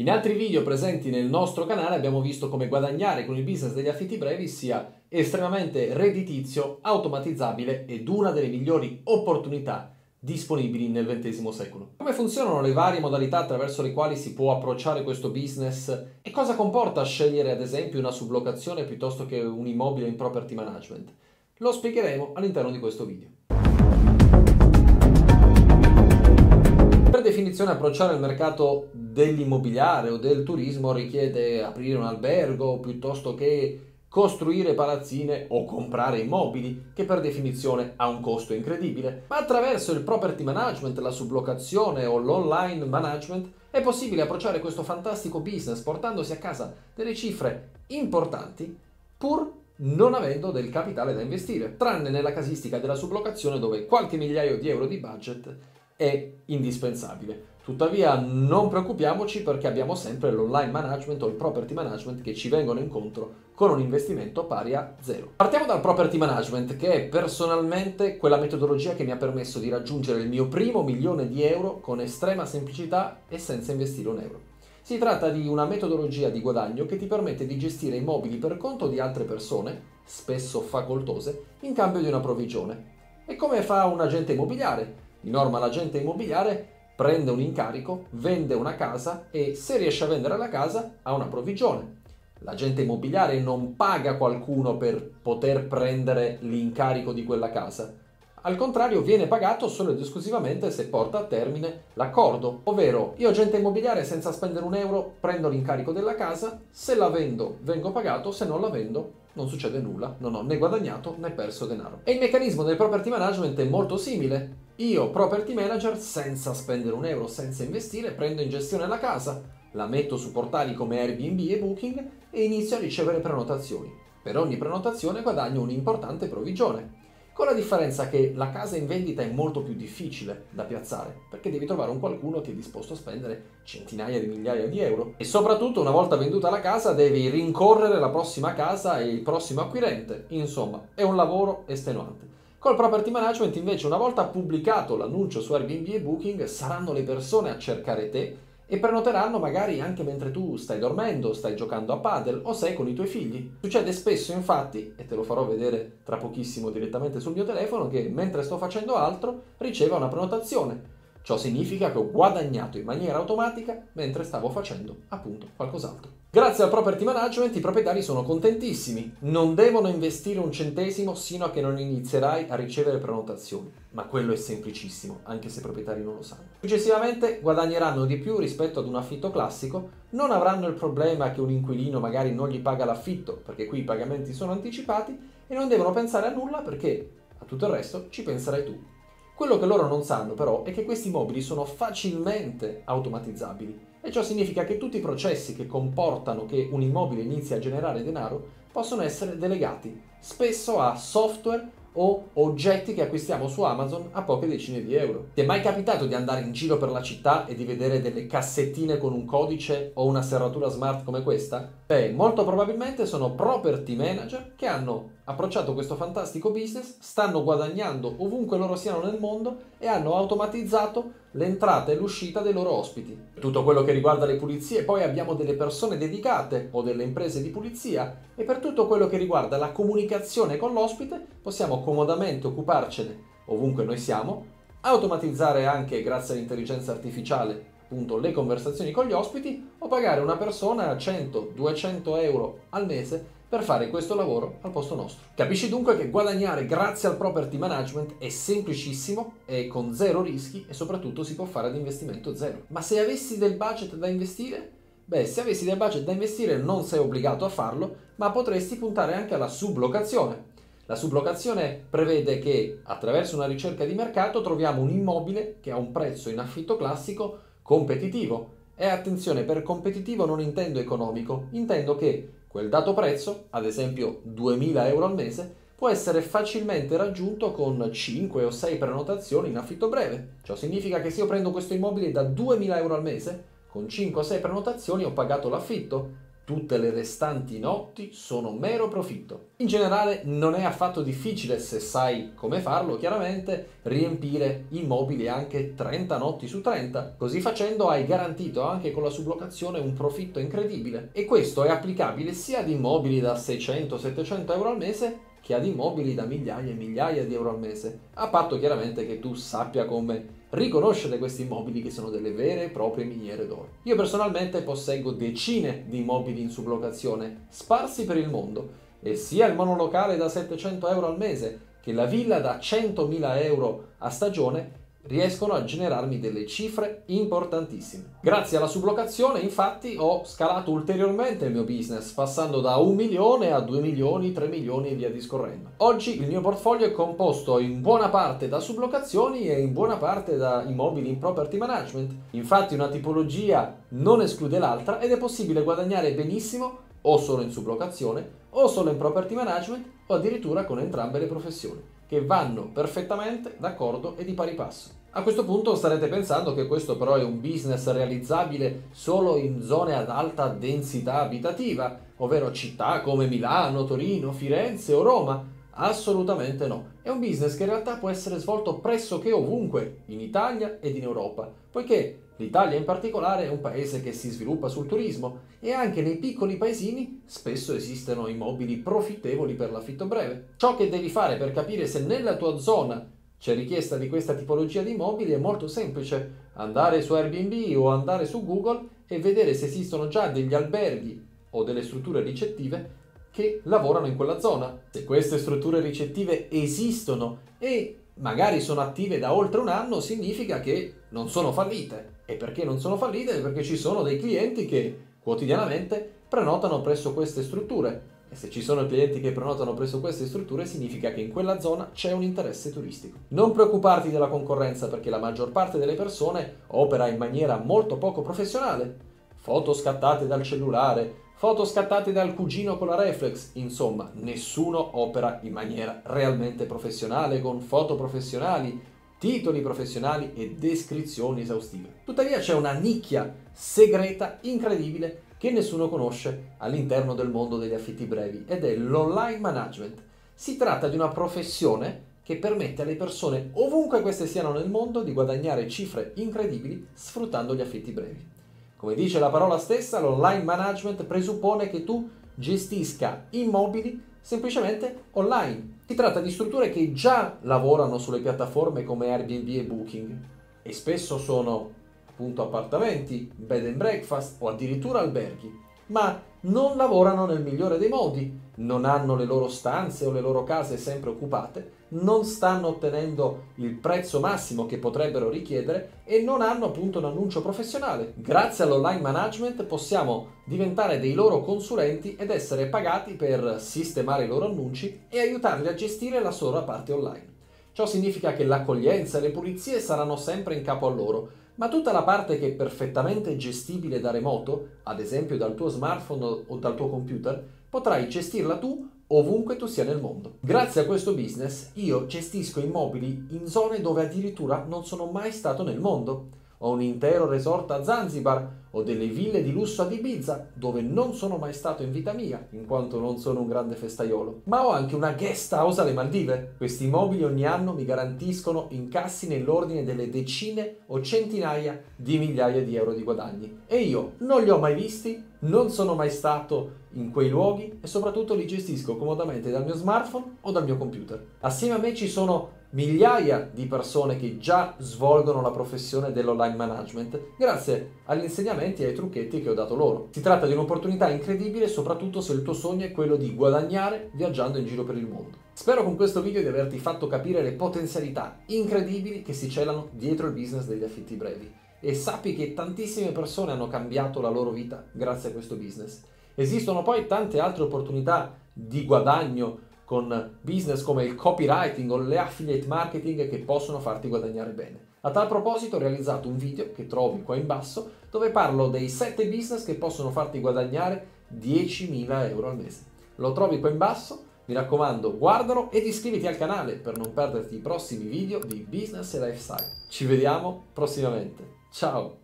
In altri video presenti nel nostro canale abbiamo visto come guadagnare con il business degli affitti brevi sia estremamente redditizio, automatizzabile ed una delle migliori opportunità disponibili nel XX secolo. Come funzionano le varie modalità attraverso le quali si può approcciare questo business e cosa comporta scegliere ad esempio una sublocazione piuttosto che un immobile in property management? Lo spiegheremo all'interno di questo video. Per definizione approcciare il mercato dell'immobiliare o del turismo richiede aprire un albergo piuttosto che costruire palazzine o comprare immobili, che per definizione ha un costo incredibile, ma attraverso il property management, la sublocazione o l'online management è possibile approcciare questo fantastico business portandosi a casa delle cifre importanti pur non avendo del capitale da investire, tranne nella casistica della sublocazione dove qualche migliaio di euro di budget è indispensabile. Tuttavia non preoccupiamoci perché abbiamo sempre l'online management o il property management che ci vengono incontro con un investimento pari a zero. Partiamo dal property management, che è personalmente quella metodologia che mi ha permesso di raggiungere il mio primo milione di euro con estrema semplicità e senza investire un euro. Si tratta di una metodologia di guadagno che ti permette di gestire immobili per conto di altre persone, spesso facoltose, in cambio di una provvigione. E come fa un agente immobiliare? Di norma l'agente immobiliare prende un incarico, vende una casa e se riesce a vendere la casa ha una provvigione. L'agente immobiliare non paga qualcuno per poter prendere l'incarico di quella casa. Al contrario, viene pagato solo ed esclusivamente se porta a termine l'accordo, ovvero io agente immobiliare senza spendere un euro prendo l'incarico della casa, se la vendo vengo pagato, se non la vendo non succede nulla, non ho né guadagnato né perso denaro. E il meccanismo del property management è molto simile. Io, property manager, senza spendere un euro, senza investire, prendo in gestione la casa, la metto su portali come Airbnb e Booking e inizio a ricevere prenotazioni. Per ogni prenotazione guadagno un'importante provvigione, con la differenza che la casa in vendita è molto più difficile da piazzare, perché devi trovare un qualcuno che è disposto a spendere centinaia di migliaia di euro. E soprattutto, una volta venduta la casa, devi rincorrere la prossima casa e il prossimo acquirente. Insomma, è un lavoro estenuante. Col property management invece, una volta pubblicato l'annuncio su Airbnb e Booking, saranno le persone a cercare te e prenoteranno magari anche mentre tu stai dormendo, stai giocando a padel o sei con i tuoi figli. Succede spesso infatti, e te lo farò vedere tra pochissimo direttamente sul mio telefono, che mentre sto facendo altro riceva una prenotazione. Ciò significa che ho guadagnato in maniera automatica mentre stavo facendo appunto qualcos'altro. Grazie al property management i proprietari sono contentissimi, non devono investire un centesimo sino a che non inizierai a ricevere prenotazioni, ma quello è semplicissimo, anche se i proprietari non lo sanno. Successivamente guadagneranno di più rispetto ad un affitto classico, non avranno il problema che un inquilino magari non gli paga l'affitto, perché qui i pagamenti sono anticipati, e non devono pensare a nulla perché a tutto il resto ci penserai tu. Quello che loro non sanno però è che questi immobili sono facilmente automatizzabili e ciò significa che tutti i processi che comportano che un immobile inizi a generare denaro possono essere delegati, spesso a software o oggetti che acquistiamo su Amazon a poche decine di euro. Ti è mai capitato di andare in giro per la città e di vedere delle cassettine con un codice o una serratura smart come questa? Beh, molto probabilmente sono property manager che hanno approcciato questo fantastico business, stanno guadagnando ovunque loro siano nel mondo e hanno automatizzato l'entrata e l'uscita dei loro ospiti. Tutto quello che riguarda le pulizie, poi abbiamo delle persone dedicate o delle imprese di pulizia, e per tutto quello che riguarda la comunicazione con l'ospite possiamo comodamente occuparcene ovunque noi siamo, automatizzare anche grazie all'intelligenza artificiale appunto le conversazioni con gli ospiti o pagare una persona a 100-200 euro al mese per fare questo lavoro al posto nostro. Capisci dunque che guadagnare grazie al property management è semplicissimo e con zero rischi e soprattutto si può fare ad investimento zero. Ma se avessi del budget da investire? Beh, se avessi del budget da investire non sei obbligato a farlo, ma potresti puntare anche alla sublocazione. La sublocazione prevede che attraverso una ricerca di mercato troviamo un immobile che ha un prezzo in affitto classico competitivo. E attenzione, per competitivo non intendo economico, intendo che quel dato prezzo, ad esempio 2000 euro al mese, può essere facilmente raggiunto con 5 o 6 prenotazioni in affitto breve. Ciò significa che se io prendo questo immobile da 2000 euro al mese, con 5 o 6 prenotazioni ho pagato l'affitto, Tutte le restanti notti sono mero profitto. In generale non è affatto difficile, se sai come farlo chiaramente, riempire immobili anche 30 notti su 30. Così facendo hai garantito anche con la sublocazione un profitto incredibile, e questo è applicabile sia ad immobili da 600-700 euro al mese che ad immobili da migliaia e migliaia di euro al mese, a patto chiaramente che tu sappia come riconoscere questi immobili, che sono delle vere e proprie miniere d'oro. Io personalmente posseggo decine di immobili in sublocazione sparsi per il mondo, e sia il monolocale da 700 euro al mese che la villa da 100.000 euro a stagione riescono a generarmi delle cifre importantissime. Grazie alla sublocazione infatti ho scalato ulteriormente il mio business, passando da 1 milione a 2 milioni, 3 milioni e via discorrendo. Oggi il mio portfolio è composto in buona parte da sublocazioni e in buona parte da immobili in property management. Infatti una tipologia non esclude l'altra ed è possibile guadagnare benissimo o solo in sublocazione o solo in property management o addirittura con entrambe le professioni, che vanno perfettamente d'accordo e di pari passo. A questo punto starete pensando che questo però è un business realizzabile solo in zone ad alta densità abitativa, ovvero città come Milano, Torino, Firenze o Roma. Assolutamente no. È un business che in realtà può essere svolto pressoché ovunque, in Italia ed in Europa, poiché l'Italia in particolare è un paese che si sviluppa sul turismo, e anche nei piccoli paesini spesso esistono immobili profittevoli per l'affitto breve. Ciò che devi fare per capire se nella tua zona c'è richiesta di questa tipologia di immobili è molto semplice: andare su Airbnb o andare su Google e vedere se esistono già degli alberghi o delle strutture ricettive che lavorano in quella zona. Se queste strutture ricettive esistono e magari sono attive da oltre un anno, significa che non sono fallite. E perché non sono fallite? Perché ci sono dei clienti che quotidianamente prenotano presso queste strutture, e se ci sono clienti che prenotano presso queste strutture significa che in quella zona c'è un interesse turistico. Non preoccuparti della concorrenza, perché la maggior parte delle persone opera in maniera molto poco professionale. Foto scattate dal cellulare, foto scattate dal cugino con la reflex, insomma nessuno opera in maniera realmente professionale, con foto professionali, titoli professionali e descrizioni esaustive. Tuttavia c'è una nicchia segreta incredibile che nessuno conosce all'interno del mondo degli affitti brevi, ed è l'online management. Si tratta di una professione che permette alle persone, ovunque queste siano nel mondo, di guadagnare cifre incredibili sfruttando gli affitti brevi. Come dice la parola stessa, l'online management presuppone che tu gestisca immobili semplicemente online. Si tratta di strutture che già lavorano sulle piattaforme come Airbnb e Booking, e spesso sono appunto appartamenti, bed and breakfast o addirittura alberghi, ma non lavorano nel migliore dei modi, non hanno le loro stanze o le loro case sempre occupate, non stanno ottenendo il prezzo massimo che potrebbero richiedere e non hanno appunto un annuncio professionale. Grazie all'online management possiamo diventare dei loro consulenti ed essere pagati per sistemare i loro annunci e aiutarli a gestire la sola parte online. Ciò significa che l'accoglienza e le pulizie saranno sempre in capo a loro, ma tutta la parte che è perfettamente gestibile da remoto, ad esempio dal tuo smartphone o dal tuo computer, potrai gestirla tu ovunque tu sia nel mondo. Grazie a questo business io gestisco immobili in zone dove addirittura non sono mai stato nel mondo. Ho un intero resort a Zanzibar, ho delle ville di lusso ad Ibiza dove non sono mai stato in vita mia, in quanto non sono un grande festaiolo. Ma ho anche una guest house alle Maldive. Questi immobili ogni anno mi garantiscono incassi nell'ordine delle decine o centinaia di migliaia di euro di guadagni, e io non li ho mai visti, non sono mai stato in quei luoghi e soprattutto li gestisco comodamente dal mio smartphone o dal mio computer. Assieme a me ci sono migliaia di persone che già svolgono la professione dell'online management grazie agli insegnamenti e ai trucchetti che ho dato loro. Si tratta di un'opportunità incredibile, soprattutto se il tuo sogno è quello di guadagnare viaggiando in giro per il mondo. Spero con questo video di averti fatto capire le potenzialità incredibili che si celano dietro il business degli affitti brevi, e sappi che tantissime persone hanno cambiato la loro vita grazie a questo business. Esistono poi tante altre opportunità di guadagno con business come il copywriting o le affiliate marketing che possono farti guadagnare bene. A tal proposito ho realizzato un video che trovi qua in basso dove parlo dei 7 business che possono farti guadagnare 10.000 euro al mese. Lo trovi qua in basso, mi raccomando guardalo ed iscriviti al canale per non perderti i prossimi video di business e lifestyle. Ci vediamo prossimamente, ciao!